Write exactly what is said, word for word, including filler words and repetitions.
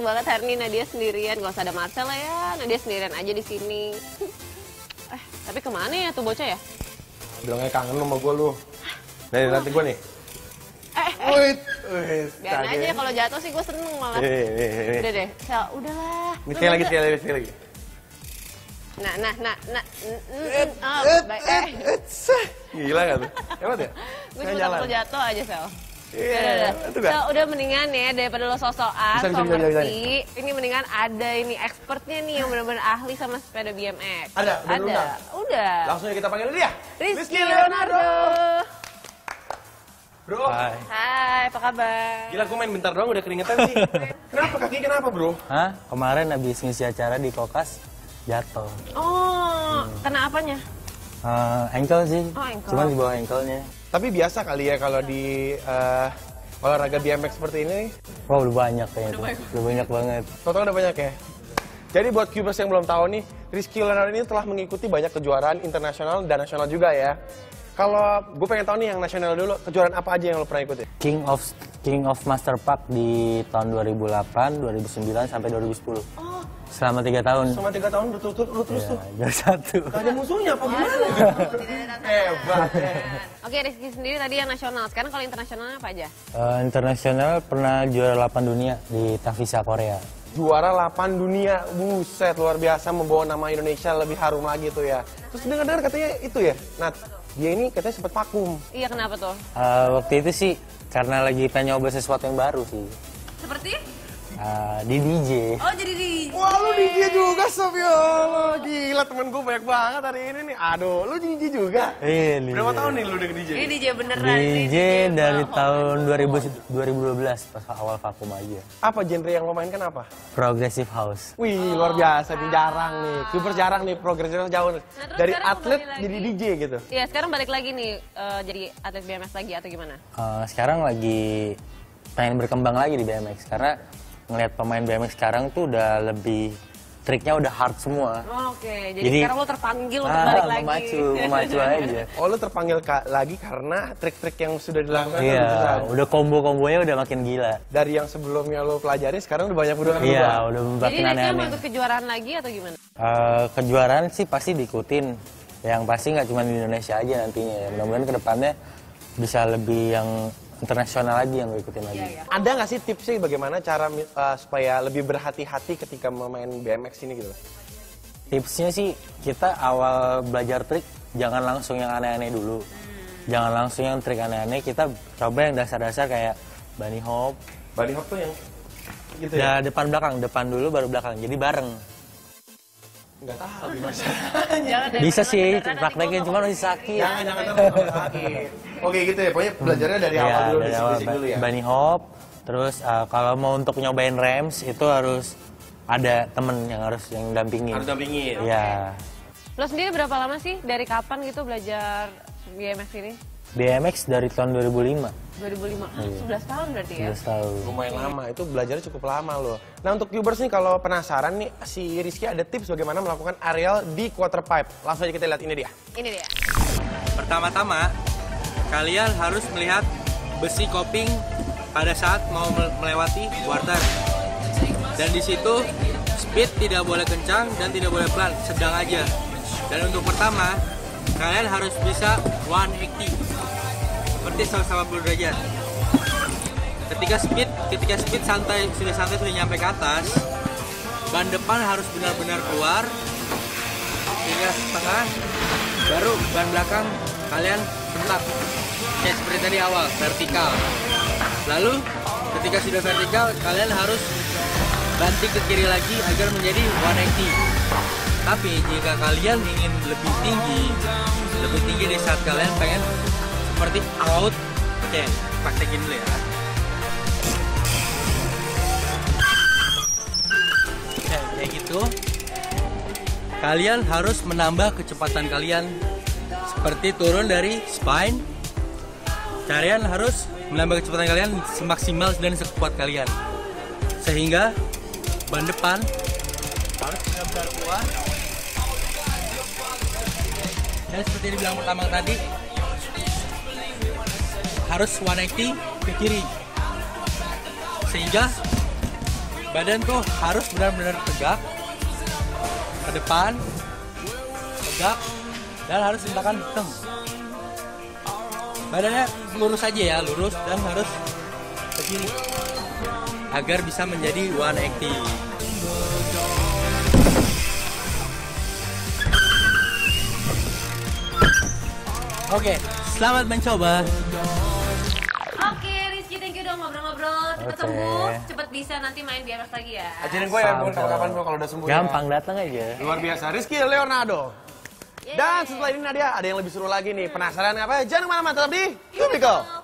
seneng banget hari ini Nadia sendirian. Gak usah ada Marcel lah ya, Nadia sendirian aja di sini. Eh, tapi kemana ya tuh bocah ya? Bilangnya kangen sama gue lu. Nih, nanti gue nih. Eh, eh. Wait, wait, biarin aja kalau jatuh sih gue seneng malah. Udah deh, Sel, udahlah. Ini sekali lagi, sekali lagi, sekali lagi. Nah, nah, nah, nah, nah, eh. Gila gak tuh? Hebat ya? Gue cuma takut jatuh aja, Sel. Iya, udah, udah mendingan ya daripada lo sosokan, so ngerti. Ini mendingan ada ini expertnya nih yang benar-benar ahli sama sepeda B M X. Ada, ada. Udah. Langsung kita panggil dia. Rizky Leonardo. Bro. Hai. Hai, apa kabar? Gila, gue main bentar doang udah keringetan sih. Kenapa kaki kenapa, Bro? Hah? Kemarin habis ngisi acara di Kokas jatuh. Oh, hmm. Kena apanya? Uh, ankle sih. Oh, ankle. Cuman di bawah ankle-nya. Tapi biasa kali ya kalau di uh, olahraga B M X seperti ini? Wah, wow, udah banyak kayaknya. Udah, udah banyak banget. Total udah banyak ya? Jadi buat Qubers yang belum tahu nih, Rizky Leonardo ini telah mengikuti banyak kejuaraan internasional dan nasional juga ya. Kalau gue pengen tahu nih yang nasional dulu, kejuaraan apa aja yang lo pernah ikuti? King of King of Master Park di tahun dua ribu delapan, dua ribu sembilan sampai dua ribu sepuluh. Oh. Selama tiga tahun. Selama tiga tahun betul-betul lu terus tuh. Enggak satu. Enggak ada musuhnya apa gimana? Hebat. Oke, Rizky sendiri tadi yang nasional. Sekarang kalau internasionalnya apa aja? Uh, internasional pernah juara delapan dunia di Tafisa Korea. Juara delapan dunia. Buset, luar biasa, membawa nama Indonesia lebih harum lagi tuh ya. Terus dengar-dengar katanya itu ya, Nat. Dia ini katanya sempat vakum. Iya, kenapa tuh? Uh, waktu itu sih karena lagi pengen nyoba sesuatu yang baru sih. Seperti? Uh, di D J. Oh, jadi D J. Wah, lu D J juga, sob, ya Allah. Gila, temen gue banyak banget hari ini nih. Aduh, lu D J juga? Iya, D J. Berapa tahun nih lu udah D J? Ini D J beneran. D J dari tahun dua ribu dua belas, pas awal vakum aja. Apa genre yang lo mainkan apa? Progressive House. Wih, oh, luar biasa. Ini jarang nih. Super jarang nih, Progressive House jauh. Nah, dari atlet jadi D J gitu? Iya, sekarang balik lagi nih uh, jadi atlet B M X lagi atau gimana? Uh, sekarang lagi pengen berkembang lagi di B M X, karena ngelihat pemain B M X sekarang tuh udah lebih triknya udah hard semua. Oh, oke, okay. jadi, jadi sekarang lo terpanggil untuk ah, balik lagi. Memacu, memacu aja. Oh, lo terpanggil ka lagi karena trik-trik yang sudah dilakukan. Iya, kan? Udah kombo-kombonya udah makin gila. Dari yang sebelumnya lo pelajari sekarang udah banyak udah berubah. Iya, udah makin aneh-aneh. Jadi nanti mau ikut kejuaraan lagi atau gimana? Uh, kejuaraan sih pasti diikutin. Yang pasti nggak cuma di Indonesia aja nantinya. Ya. Mudah-mudahan kedepannya bisa lebih yang internasional lagi yang gue ikutin lagi. Ya, ya. Ada nggak sih tipsnya bagaimana cara uh, supaya lebih berhati-hati ketika memain B M X ini gitu? Tipsnya sih kita awal belajar trik jangan langsung yang aneh-aneh dulu. Hmm. Jangan langsung yang trik aneh-aneh, kita coba yang dasar-dasar kayak bunny hop. Bunny hop tuh yang gitu ya? Ya depan belakang, depan dulu baru belakang. Jadi bareng. Nggak tahu gimana. Bisa sih praktekin cuma masih sakit. Jangan jangan sakit. Oke gitu ya, pokoknya belajarnya dari ya, awal dulu, dari awal dulu ya. Bunny hop, terus uh, kalau mau untuk nyobain ramps itu harus ada temen yang harus yang dampingin. Harus dampingin. Iya. Okay. Lo sendiri berapa lama sih dari kapan gitu belajar B M X ini? B M X dari tahun dua ribu lima. dua ribu lima, ah, iya. sebelas tahun berarti ya? sebelas tahun. Lumayan lama, itu belajarnya cukup lama loh. Nah untuk Qubers nih kalau penasaran nih, si Rizky ada tips bagaimana melakukan aerial di Quarter Pipe. Langsung aja kita lihat, ini dia. Ini dia. Pertama-tama, kalian harus melihat besi coping pada saat mau melewati water. Dan di situ speed tidak boleh kencang dan tidak boleh pelan, sedang aja. Dan untuk pertama, kalian harus bisa seratus delapan puluh seperti seratus delapan puluh derajat. Ketika speed, ketika speed santai sudah santai sudah nyampe ke atas, ban depan harus benar-benar keluar hingga setengah, baru ban belakang kalian bentak kayak seperti tadi awal vertikal. Lalu ketika sudah vertikal kalian harus banting ke kiri lagi agar menjadi seratus delapan puluh. Tapi jika kalian ingin lebih tinggi, lebih tinggi di saat kalian pengen seperti out, oke, praktekin dulu ya. Oke, kayak gitu. Kalian harus menambah kecepatan kalian seperti turun dari spine. Kalian harus menambah kecepatan kalian semaksimal dan sekuat kalian, sehingga ban depan harus benar-benar keluar. Dan seperti yang dibilang pertama tadi, harus seratus delapan puluh ke kiri sehingga Badan tuh harus benar-benar tegak ke depan, tegak, dan harus tindakan hitam. Badannya lurus aja ya, lurus, dan harus begini agar bisa menjadi seratus delapan puluh. Oke, okay, selamat mencoba. Oke, okay, Rizky, thank you dong ngobrol-ngobrol. Cepet okay. sembuh, cepet bisa nanti main B M X lagi ya. Ajarin gue ya, Bun, kapan gue kalau udah sembuh. Gampang ya. Datang aja. Luar biasa, Rizky Leonardo. Yeay. Dan setelah ini Nadia, ada yang lebih seru lagi nih. Hmm. Penasaran apa? Jangan kemana-mana, tetap di Qubicle.